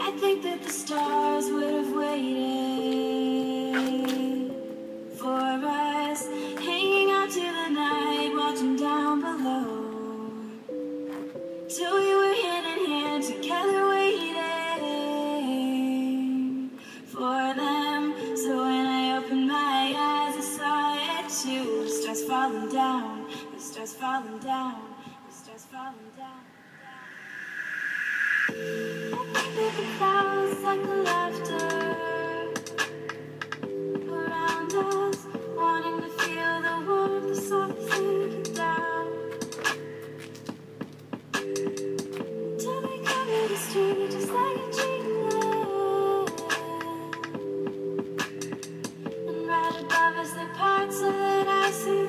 I think that the stars would have waited for us, hanging out to the night, watching down below, till we were hand in hand together, waiting for them. So when I opened my eyes, I saw it too. The stars falling down, the stars falling down, the stars falling down. The clouds like the laughter around us, wanting to feel the warmth of something sinking down, till they cover the street just like a dreamland. And right above us, the parts of it I see.